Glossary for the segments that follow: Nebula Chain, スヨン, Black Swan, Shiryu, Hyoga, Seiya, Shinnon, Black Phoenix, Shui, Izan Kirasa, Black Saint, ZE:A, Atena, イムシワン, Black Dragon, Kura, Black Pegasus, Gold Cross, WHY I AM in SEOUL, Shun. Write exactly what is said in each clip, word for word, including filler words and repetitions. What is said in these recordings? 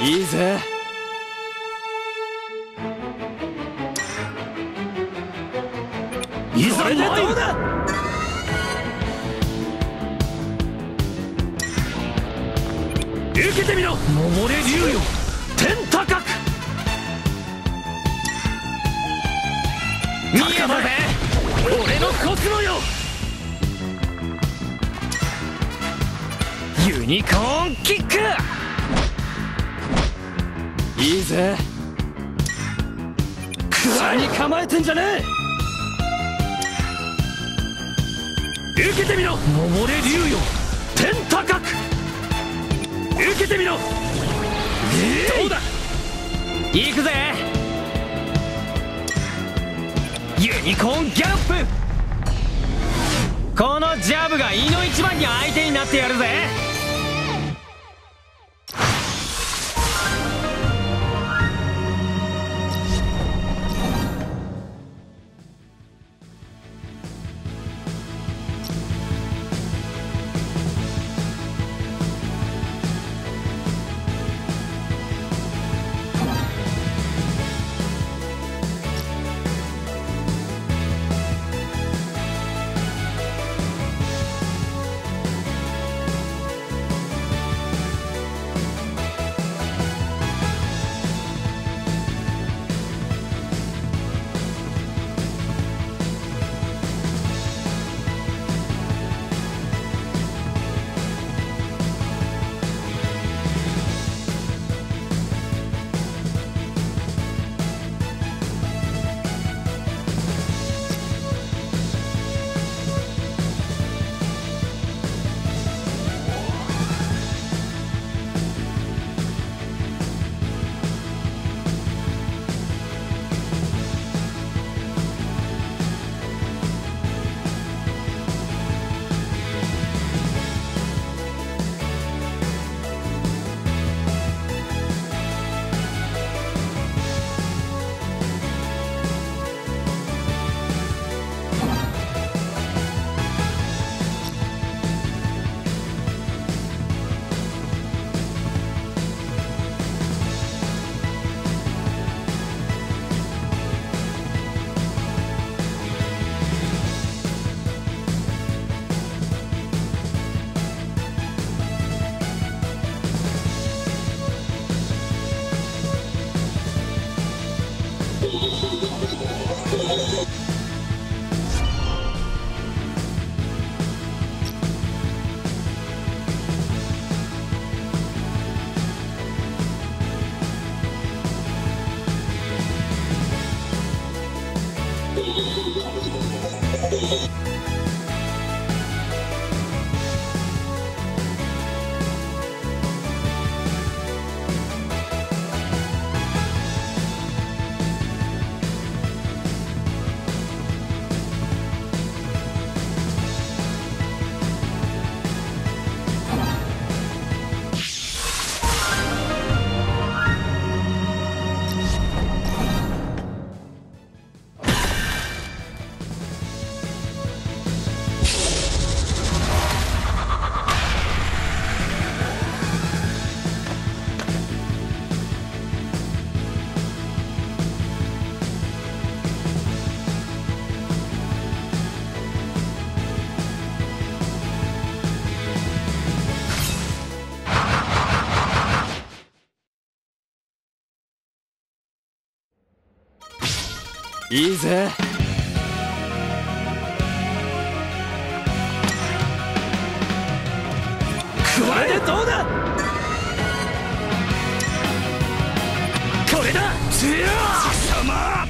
いいぜ。いざどうだ。受けてみろ、守れ竜よ、天高く。見えたぜ、俺のコスモよ。ユニコーンキック。いいぜ。草に構えてんじゃねえ。受けてみろ、登れ竜よ、天高く。受けてみろ、えー、どうだ。行くぜ、ユニコーンギャップ。このジャブがいの一番に相手になってやるぜ。いいぜ。くわえてどうだ。これだ。強い。貴様。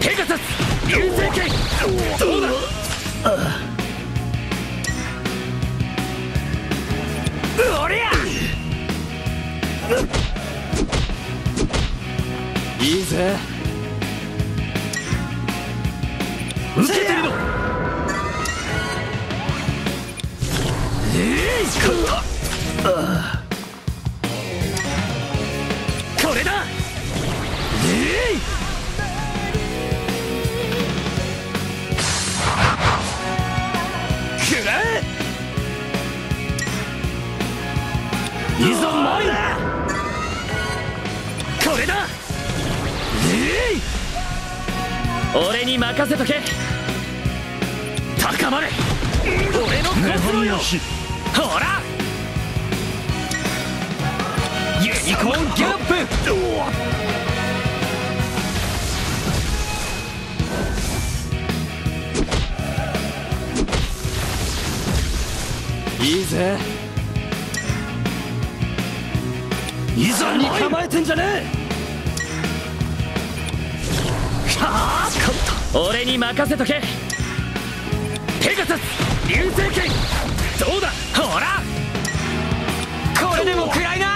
ペガサス。流星剣。どうだ。おりゃ。うっ、いいぜ。受けてみろ。えい、勝った。ああ、これだ。えい。くらえ。いざ参る。これだ。俺に任せとけ。高まれ俺の心よ。ほらユニコーンギャップ。いいぜ。いざに構えてんじゃねえ。はあ俺に任せとけ。ペガサス流星剣どうだ。ほらこれでも食らいな。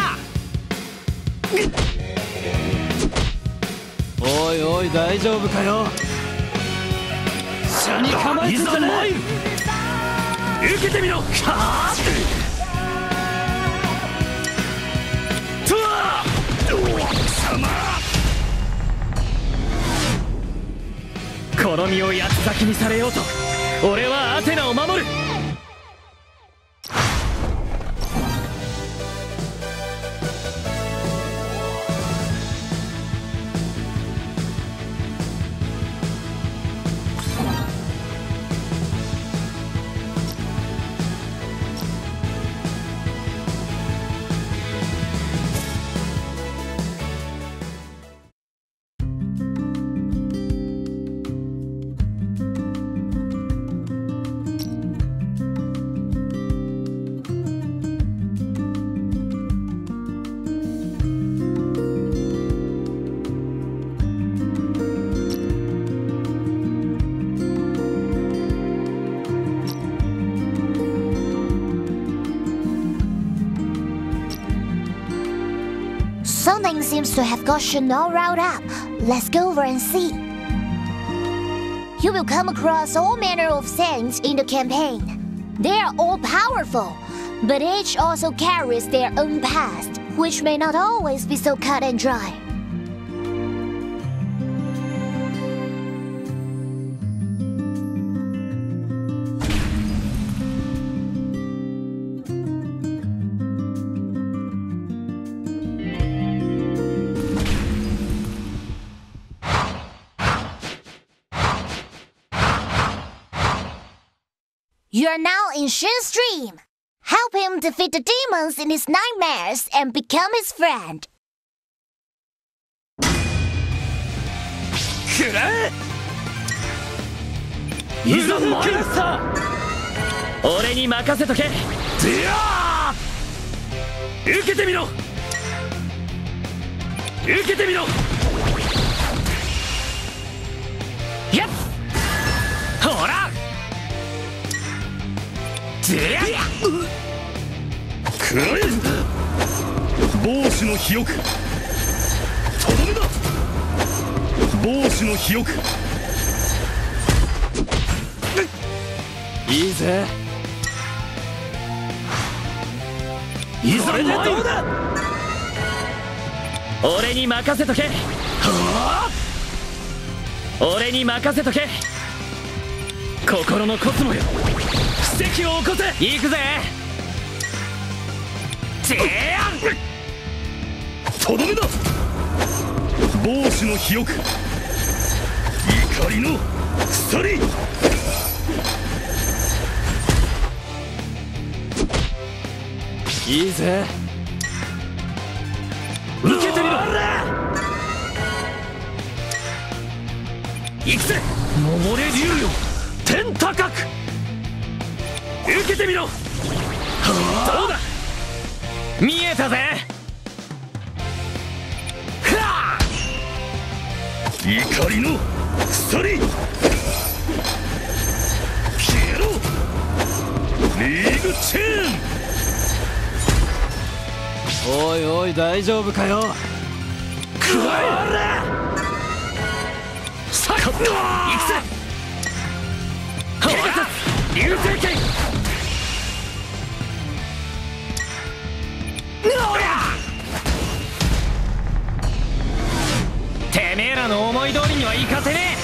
おいおい大丈夫かよ。車に構えてんじゃねえ。受けてみろ。はあとは貴様。この身を八つ咲きにされようと俺はアテナを守る。Something seems to have got Shinnon riled up. Let's go over and see. You will come across all manner of saints in the campaign. They are all powerful, but each also carries their own past, which may not always be so cut and dry. You are now in Shin's dream. Help him defeat the demons in his nightmares and become his friend. Kura! Izan Kirasa! Ore ni makase toke. Dia! Ukete miro. Ukete miro. Yep. Hora!帽子の肥沃とどめだ。帽子の肥沃いいぜ。いざ参る。俺に任せとけ。はあ俺に任せとけ。心のコスモよ奇跡を起こせ。行くぜ。ジェーンとどめだ。帽子の肥沃怒りの鎖。いいぜ受けてみろ。行くぜ登れ竜よ天高く。受けてみろ。どうだ見えたぜ。はあ怒りの鎖消えろ。リーグチェーン。おいおい大丈夫かよ。くらえさあ行くぜ。ほら流星拳てめえらの思い通りにはいかせねえ。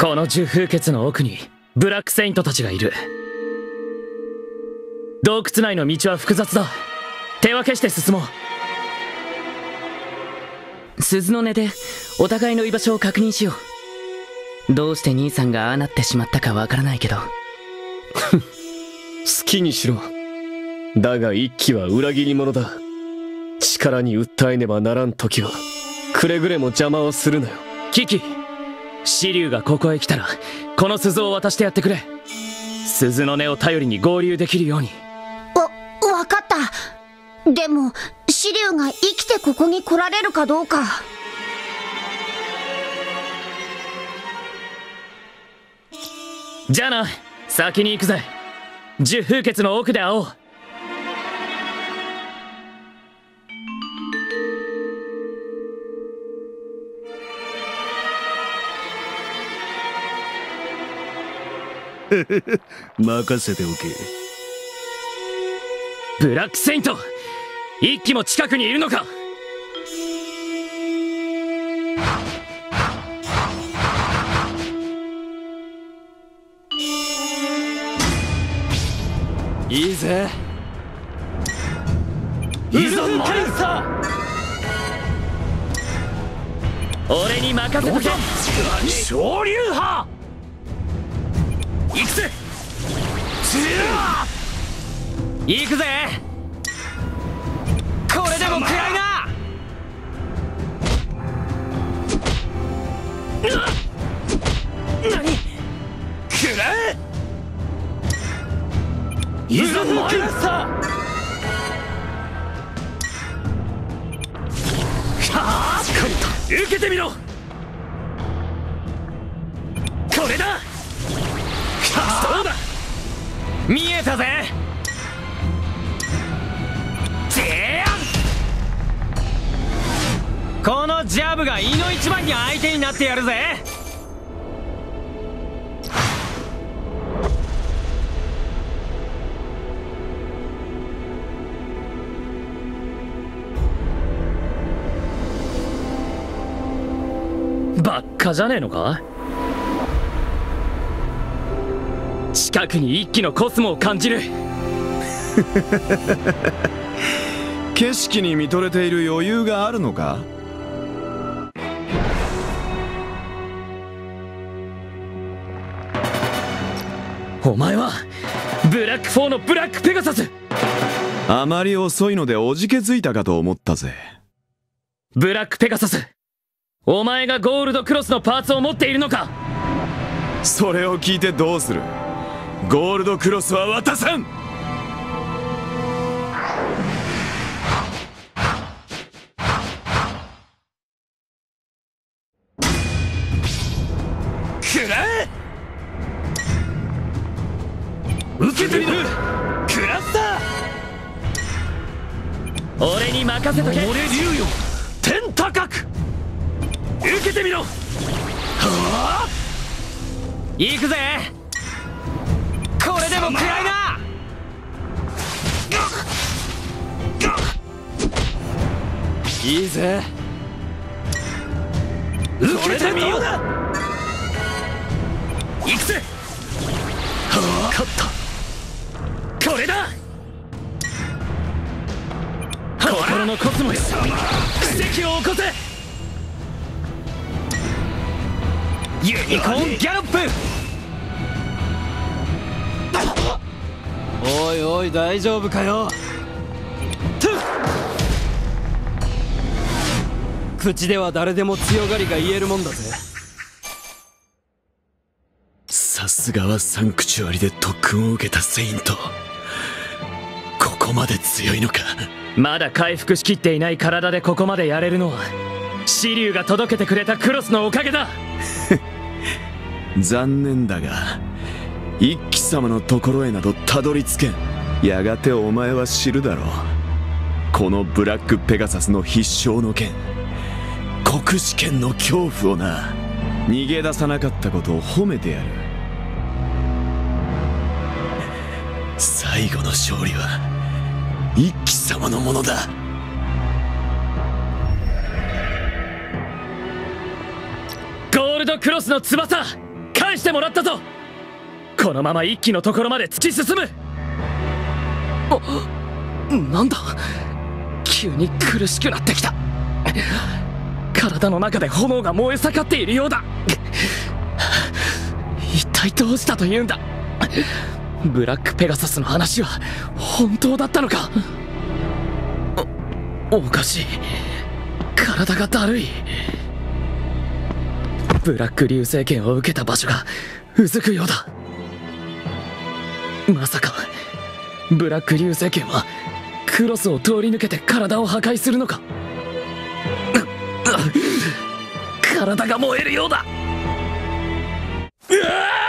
この十風穴の奥にブラックセイントたちがいる。洞窟内の道は複雑だ。手分けして進もう。鈴の音でお互いの居場所を確認しよう。どうして兄さんがああなってしまったかわからないけど好きにしろ。だが一騎は裏切り者だ。力に訴えねばならん時はくれぐれも邪魔をするなよ。キキ、紫龍がここへ来たらこの鈴を渡してやってくれ。鈴の音を頼りに合流できるように。わ、わかった。でも紫龍が生きてここに来られるかどうか。じゃあな、先に行くぜ。十風穴の奥で会おう。任せておけ。ブラックセイント、一騎も近くにいるのか。いいぜ、いいぞマルサー。俺に任せとけ。昇竜派行くぜ。行くぜ。これでも暗いな。何くらえ。いざ参るさ。はあ、受けてみろ。これだ。そうだ、見えたぜ。このジャブがいの一番に相手になってやるぜ。ばっかじゃねえのか。近くに一騎のコスモを感じる景色に見とれている余裕があるのか。お前はブラックフォーのブラックペガサス。あまり遅いのでおじけづいたかと思ったぜ。ブラックペガサス、お前がゴールドクロスのパーツを持っているのか。それを聞いてどうする。ゴールドクロスは渡さん。くらえ。受けてみる。クラスター、俺に任せとけ。俺竜よ、天高く。受けてみろ。はあ、行くぜ。これでも暗いな。いいぜ、受けてみよう。行くぜ。はあ、勝った。これだ。心のコスモよ、奇跡を起こせ。ユニコーンギャロップ。おいおい、大丈夫かよ。口では誰でも強がりが言えるもんだぜ。さすがはサンクチュアリで特訓を受けたセイント。ここまで強いのか。まだ回復しきっていない体でここまでやれるのは紫龍が届けてくれたクロスのおかげだ残念だが一騎様のところへなどたどり着けん。やがてお前は知るだろう。このブラックペガサスの必勝の剣、国士剣の恐怖をな。逃げ出さなかったことを褒めてやる。最後の勝利は一騎様のものだ。ゴールドクロスの翼、返してもらったぞ。このまま一騎のところまで突き進む。あ、なんだ、急に苦しくなってきた。体の中で炎が燃え盛っているようだ。一体どうしたというんだ。ブラックペガサスの話は本当だったのか。お、おかしい。体がだるい。ブラック流星剣を受けた場所がうずくようだ。まさかブラック流星剣はクロスを通り抜けて体を破壊するのか。体が燃えるようだ。うわあ、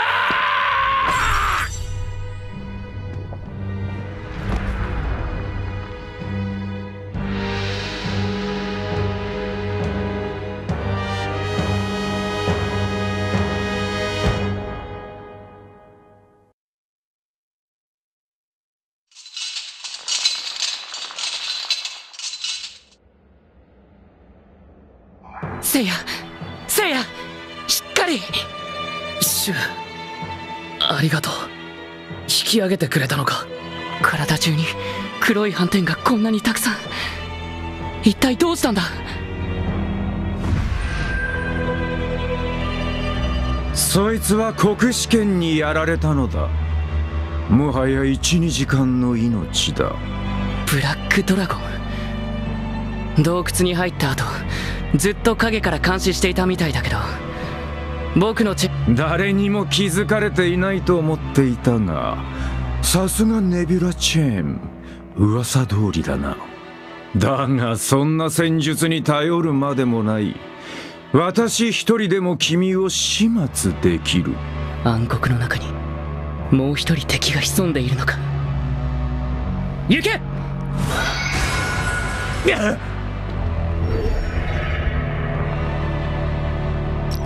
せいや、せいや、しっかり。シュウ、ありがとう。引き上げてくれたのか。体中に黒い斑点がこんなにたくさん。一体どうしたんだ。そいつは国試験にやられたのだ。もはやいちにじかんの命だ。ブラックドラゴン。洞窟に入った後ずっと影から監視していたみたいだけど、僕のち誰にも気づかれていないと思っていたが、さすがネビュラチェーン、噂通りだな。だがそんな戦術に頼るまでもない。私一人でも君を始末できる。暗黒の中にもう一人敵が潜んでいるのか。行け。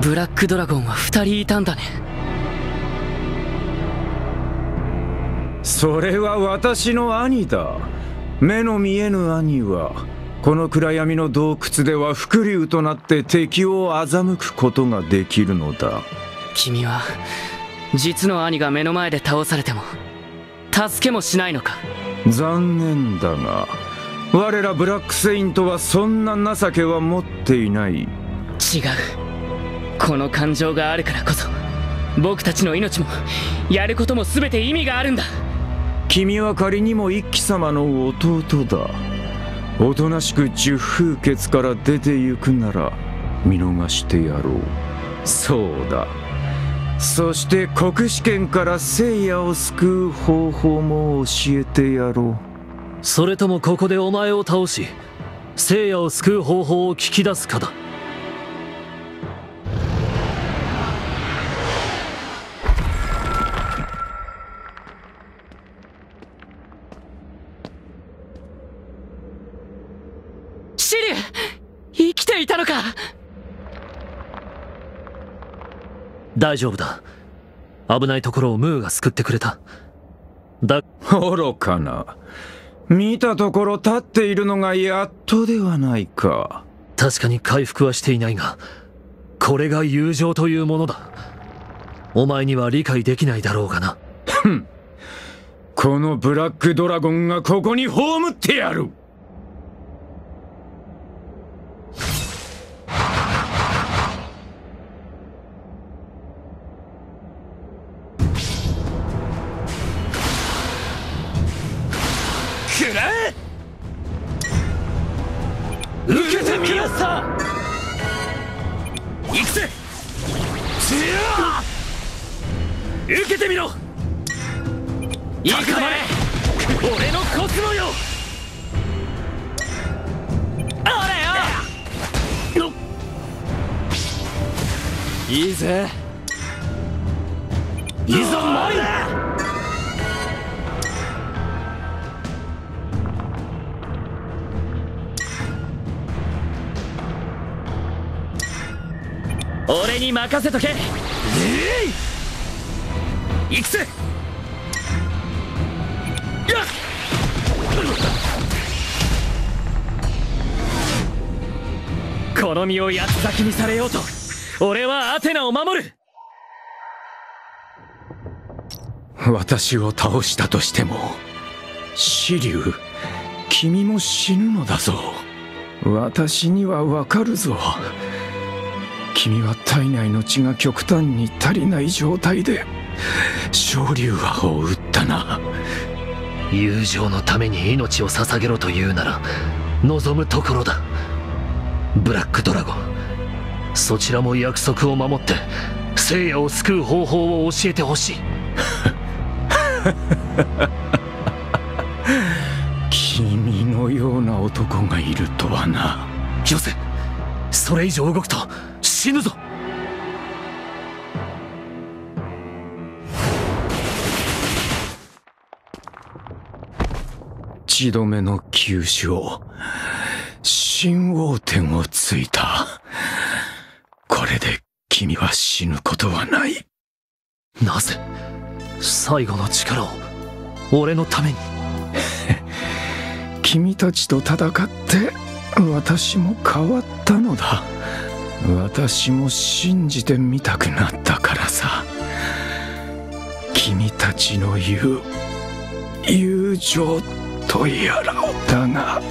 ブラックドラゴンはふたりいたんだね。それは私の兄だ。目の見えぬ兄はこの暗闇の洞窟では伏竜となって敵を欺くことができるのだ。君は実の兄が目の前で倒されても助けもしないのか。残念だが我らブラックセイントはそんな情けは持っていない。違う、この感情があるからこそ僕たちの命もやることも全て意味があるんだ。君は仮にも一騎様の弟だ。おとなしく十風穴から出てゆくなら見逃してやろう。そうだ、そして国試験から聖夜を救う方法も教えてやろう。それともここでお前を倒し聖夜を救う方法を聞き出すかだ。大丈夫だ。危ないところをムーが救ってくれた。だ愚かな。見たところ立っているのがやっとではないか。確かに回復はしていないが、これが友情というものだ。お前には理解できないだろうがな。ふん、このブラックドラゴンがここに葬ってやる。受けてみろ。いいかね、俺のコスモよ。あれよ。いいぜ。いざ参れ。俺に任せとけ。えい。行くぜ。この身を八つ裂きにされようと俺はアテナを守る。私を倒したとしても、紫龍、君も死ぬのだぞ。私にはわかるぞ。君は体内の血が極端に足りない状態で昇竜派を撃ったな。友情のために命を捧げろというなら望むところだ。ブラックドラゴン、そちらも約束を守って聖夜を救う方法を教えてほしい。君のような男がいるとはな。よせ、それ以上動くと死ぬぞ。一度目の急所を新王点をついた。これで君は死ぬことはない。なぜ最後の力を俺のために。君たちと戦って私も変わったのだ。私も信じてみたくなったからさ。君たちの言う友情とやらをだが、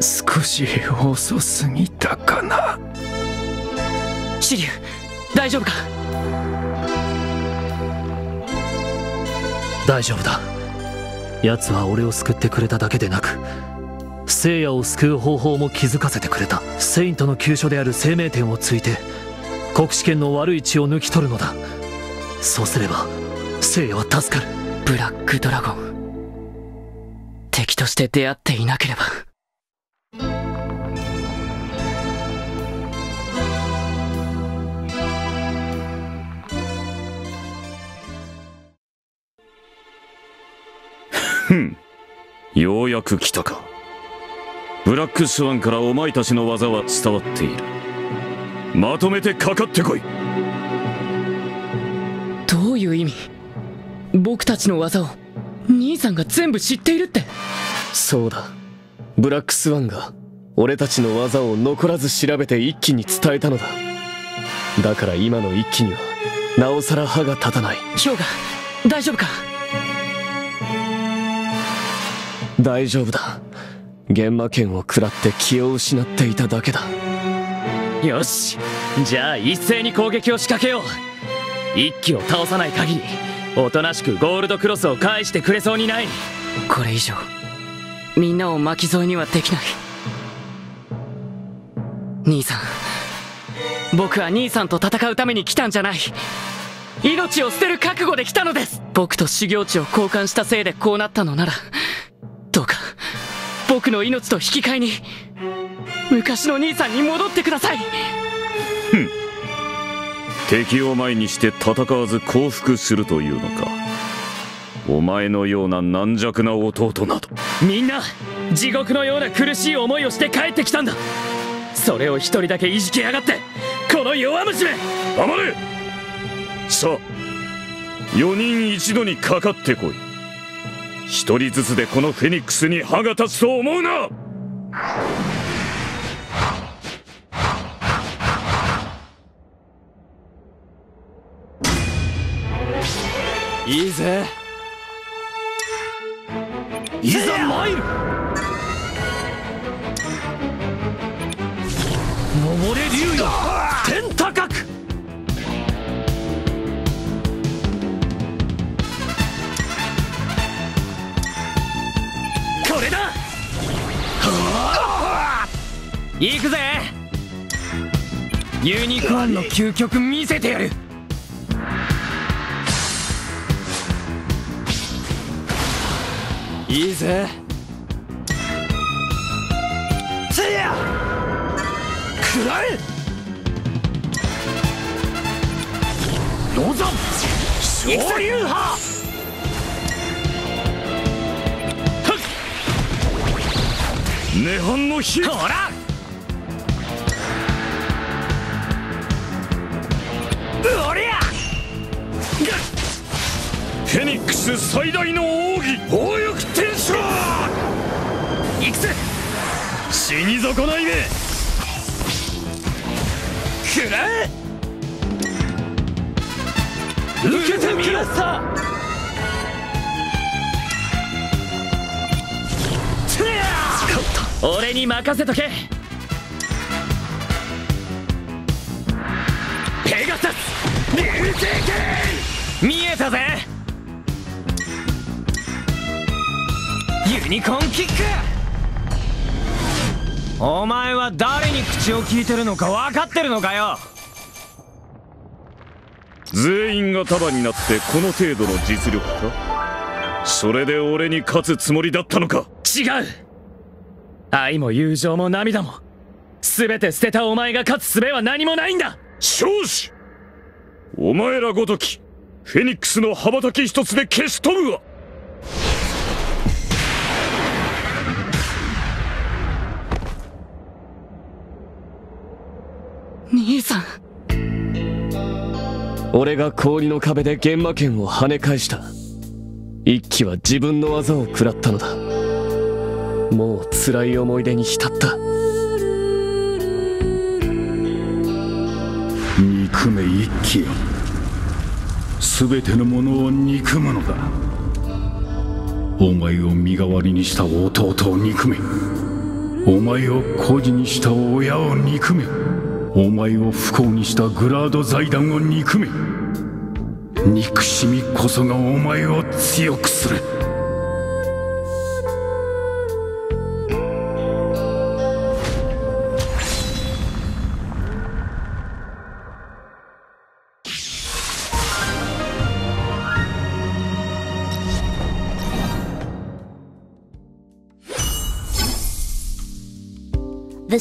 少し遅すぎたかな。紫龍、大丈夫か？大丈夫だ。奴は俺を救ってくれただけでなく、聖夜を救う方法も気づかせてくれた。セイントの急所である生命点をついて国士圏の悪い血を抜き取るのだ。そうすれば聖夜は助かる。ブラックドラゴン、敵として出会っていなければ。ふん、ようやく来たか。ブラックスワンからお前たちの技は伝わっている。まとめてかかってこい。どういう意味？僕たちの技を兄さんが全部知っているって。そうだ、ブラックスワンが俺たちの技を残らず調べて一気に伝えたのだ。だから今の一気にはなおさら歯が立たない。ヒョウガ、大丈夫か？大丈夫だ。幻魔剣を食らって気を失っていただけだ。よし、じゃあ一斉に攻撃を仕掛けよう。一気を倒さない限りおとなしくゴールドクロスを返してくれそうにない。これ以上みんなを巻き添えにはできない。兄さん、僕は兄さんと戦うために来たんじゃない。命を捨てる覚悟で来たのです。僕と修行地を交換したせいでこうなったのなら、どうか僕の命と引き換えに昔の兄さんに戻ってください。ふん、敵を前にして戦わず降伏するというのか。お前のような軟弱な弟など。みんな地獄のような苦しい思いをして帰ってきたんだ。それを一人だけいじけやがって、この弱虫め！黙れ。さあ、よにん一度にかかってこい。一人ずつでこのフェニックスに歯が立つと思うな。いいぜ、いざ参る。登れ竜よ、天高く。これだ。行くぜ。ユニコーンの究極見せてやる。いいぜ。せいや、食らえ。ロザン、昇竜派。涅槃の火。ほら。おりゃ。フェニックス最大の奥義、宝翼天章。行くぜ、死に損ないめ。くらえ。受けてみよさ。俺に任せとけ。ペガサス流星剣、見えたぜ。ユニコーンキック。お前は誰に口を聞いてるのか分かってるのかよ。全員が束になってこの程度の実力か。それで俺に勝つつもりだったのか。違う。愛も友情も涙も全て捨てたお前が勝つ術は何もないんだ。少子、お前らごときフェニックスの羽ばたき一つで消し飛ぶわ。兄さん、俺が氷の壁で幻魔剣を跳ね返した。一騎は自分の技を食らったのだ。もう辛い思い出に浸った。憎め一騎よ、全てのものを憎むのだ。お前を身代わりにした弟を憎め、お前を孤児にした親を憎め、お前を不幸にしたグラード財団を憎め。憎しみこそがお前を強くする。